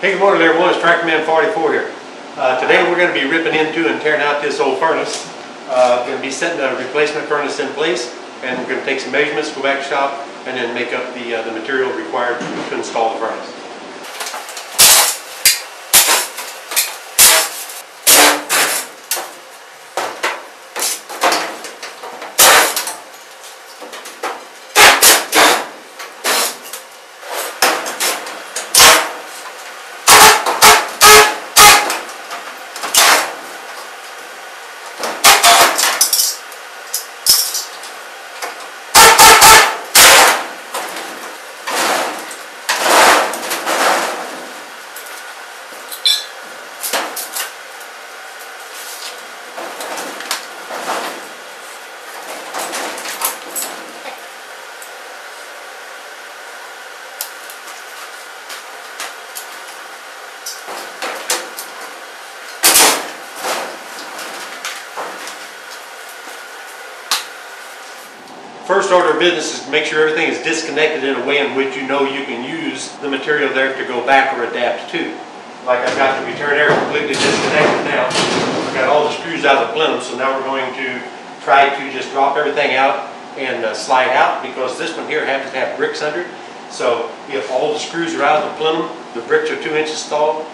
Hey, good morning everyone, it's Tractorman44 here. Today we're going to be ripping into and tearing out this old furnace. We're going to be setting a replacement furnace in place, and we're going to take some measurements, go back to shop, and then make up the material required to install the furnace. First order of business is to make sure everything is disconnected in a way in which you know you can use the material there to go back or adapt to. Like I've got the return air completely disconnected now. I've got all the screws out of the plenum, so now we're going to try to just drop everything out and slide out, because this one here happens to have bricks under it. So if all the screws are out of the plenum, the bricks are 2 inches tall,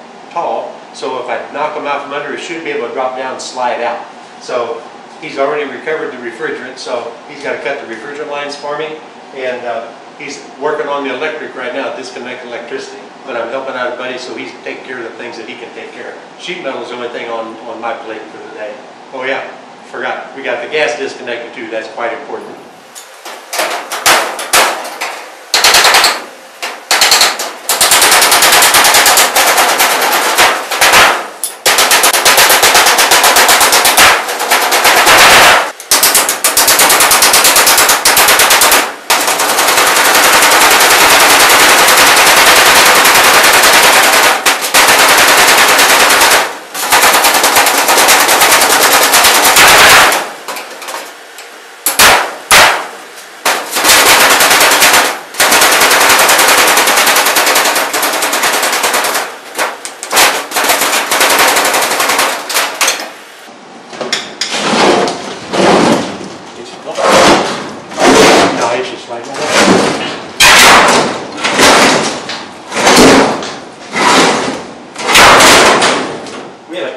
so if I knock them out from under, it should be able to drop down and slide out. So he's already recovered the refrigerant, so he's got to cut the refrigerant lines for me, and he's working on the electric right now, disconnect electricity. But I'm helping out a buddy, so he's taking care of the things that he can take care of. Sheet metal is the only thing on my plate for the day. Oh yeah, forgot. We got the gas disconnected too. That's quite important.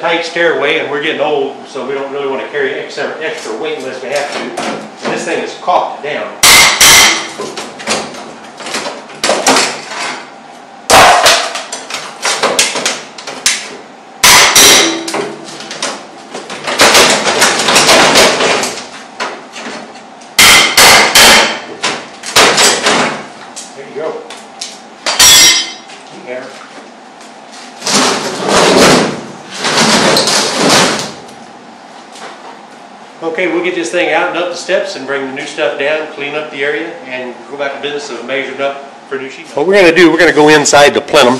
Tight stairway, and we're getting old, so we don't really want to carry extra weight unless we have to. And this thing is caulked down. There you go. There. Okay, we'll get this thing out and up the steps and bring the new stuff down, clean up the area, and go back to business of measuring up for new sheet. What we're going to do, we're going to go inside the plenum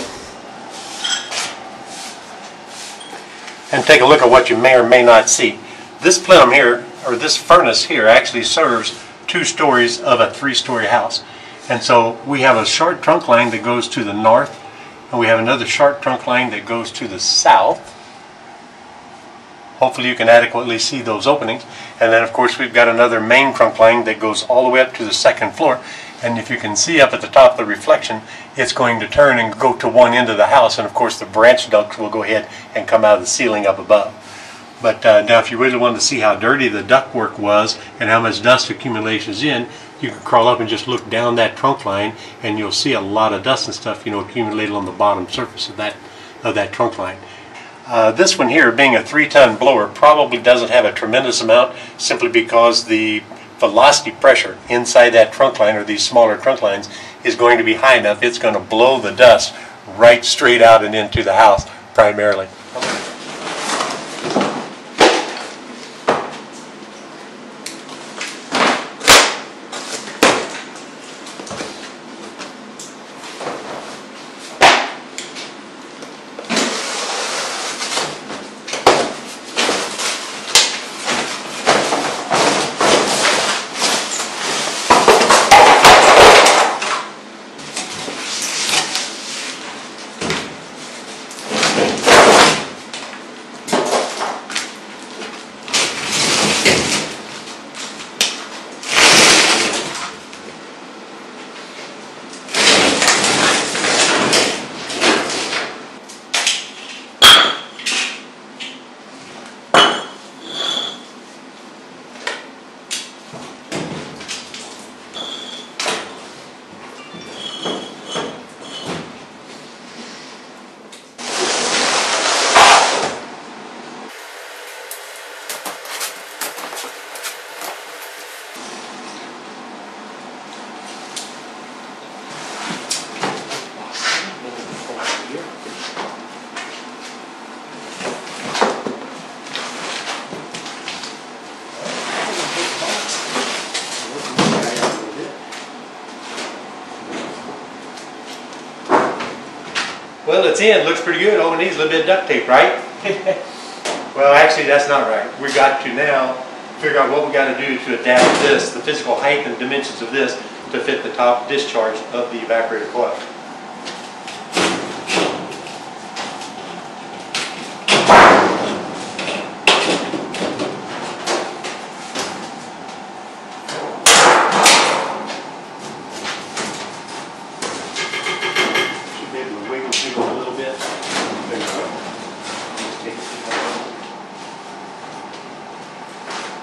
and take a look at what you may or may not see. This plenum here, or this furnace here, actually serves 2 stories of a 3-story house. And so we have a short trunk line that goes to the north, and we have another short trunk line that goes to the south. Hopefully you can adequately see those openings. And then of course we've got another main trunk line that goes all the way up to the 2nd floor. And if you can see up at the top of the reflection, it's going to turn and go to one end of the house. And of course the branch ducts will go ahead and come out of the ceiling up above. But now if you really wanted to see how dirty the ductwork was and how much dust accumulation is in, you can crawl up and just look down that trunk line, and you'll see a lot of dust and stuff, you know, accumulated on the bottom surface of that trunk line. This one here, being a 3-ton blower, probably doesn't have a tremendous amount, simply because the velocity pressure inside that trunk line, or these smaller trunk lines, is going to be high enough. It's going to blow the dust right straight out and into the house, primarily. it's in, looks pretty good. All we need is a little bit of duct tape, right? Well, actually, that's not right. We got to now figure out what we got to do to adapt this, the physical height and dimensions of this, to fit the top discharge of the evaporator coil.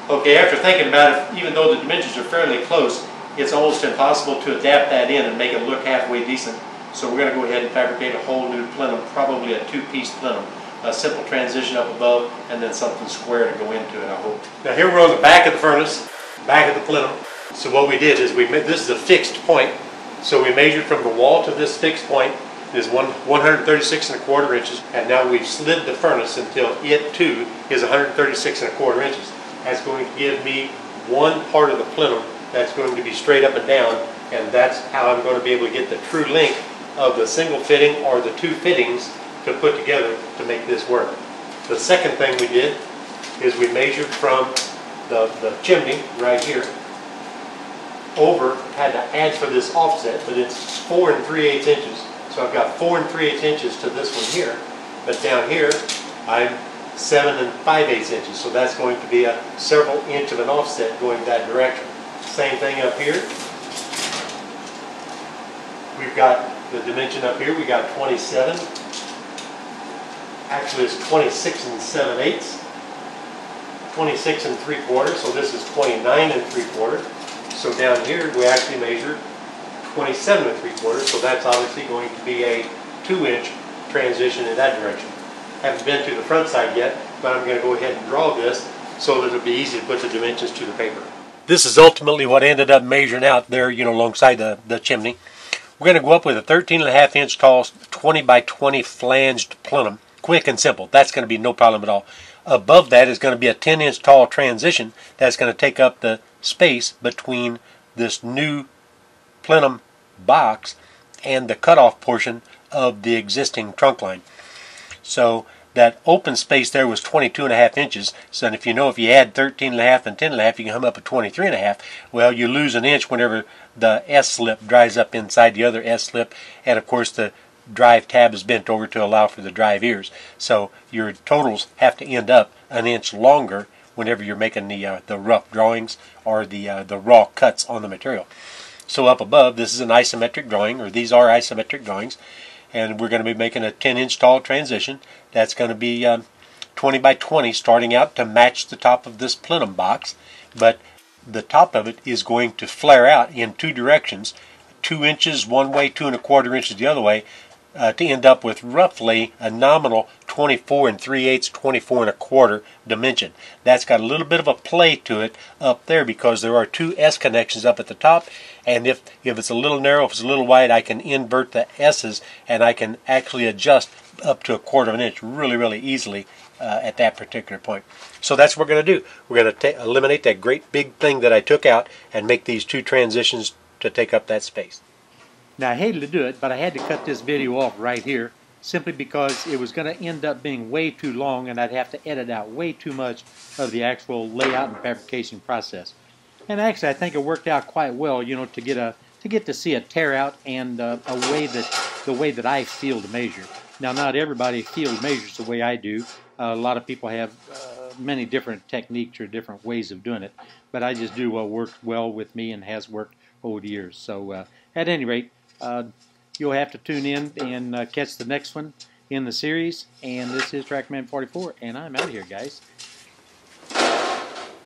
Okay, after thinking about it, even though the dimensions are fairly close, it's almost impossible to adapt that in and make it look halfway decent. So we're going to go ahead and fabricate a whole new plenum, probably a two-piece plenum. A simple transition up above and then something square to go into it, I hope. Now here we're on the back of the furnace, back of the plenum. So what we did is this is a fixed point. So we measured from the wall to this fixed point is 136¼ inches. And now we've slid the furnace until it too is 136¼ inches. That's going to give me one part of the plenum that's going to be straight up and down, and that's how I'm going to be able to get the true length of the single fitting or the two fittings to put together to make this work. The second thing we did is we measured from the chimney right here over, had to add for this offset, but it's 4 3/8 inches. So I've got 4 3/8 inches to this one here, but down here I'm 7 5/8 inches, so that's going to be a several inch of an offset going that direction. Same thing up here. We've got the dimension up here, we got 27. Actually it's 26 7/8. 26 3/4, so this is 29 3/4. So down here we actually measured 27 3/4, so that's obviously going to be a 2-inch transition in that direction. Haven't been to the front side yet, but I'm going to go ahead and draw this so that it'll be easy to put the dimensions to the paper. This is ultimately what ended up measuring out there, you know, alongside the chimney. We're going to go up with a 13.5-inch tall 20 by 20 flanged plenum. Quick and simple. That's going to be no problem at all. Above that is going to be a 10-inch tall transition that's going to take up the space between this new plenum box and the cutoff portion of the existing trunk line. So that open space there was 22.5 inches. So if you know, if you add 13.5 and 10.5, you can come up with 23.5. Well, you lose an inch whenever the S slip dries up inside the other S slip, and of course the drive tab is bent over to allow for the drive ears. So your totals have to end up an inch longer whenever you're making the rough drawings or the raw cuts on the material. So up above, this is an isometric drawing, or these are isometric drawings. And we're going to be making a 10-inch tall transition. That's going to be 20 by 20 starting out to match the top of this plenum box. But the top of it is going to flare out in two directions, 2 inches one way, 2¼ inches the other way, to end up with roughly a nominal 24 3/8, 24 1/4 dimension. That's got a little bit of a play to it up there because there are two S connections up at the top, and if it's a little narrow, if it's a little wide, I can invert the S's and I can actually adjust up to 1/4 inch really easily at that particular point. So that's what we're going to do. We're going to eliminate that great big thing that I took out and make these two transitions to take up that space. Now, I hated to do it, but I had to cut this video off right here simply because it was going to end up being way too long and I'd have to edit out way too much of the actual layout and fabrication process. And actually, I think it worked out quite well, you know, to get to see a tear out and the way that I field measure. Now, not everybody field measures the way I do. A lot of people have many different techniques or different ways of doing it, but I just do what worked well with me and has worked over the years. So at any rate, you'll have to tune in and catch the next one in the series. And this is Tractorman44, and I'm out of here, guys.